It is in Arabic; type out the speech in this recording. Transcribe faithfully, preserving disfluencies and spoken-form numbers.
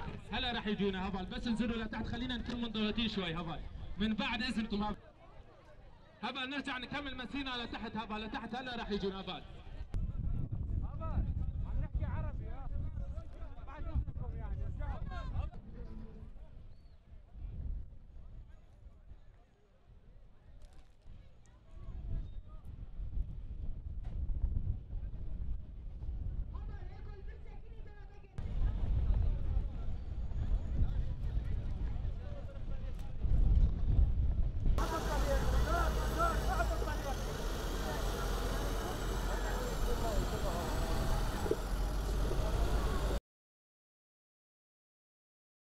هبل هلا رح يجونا هبل، بس انزلوا لتحت خلينا نكون منضبطين شوي هبل من بعد اذنكم هبل. هبل نرجع نكمل مسيرنا لتحت هبل لتحت هلا رح يجونا هبل.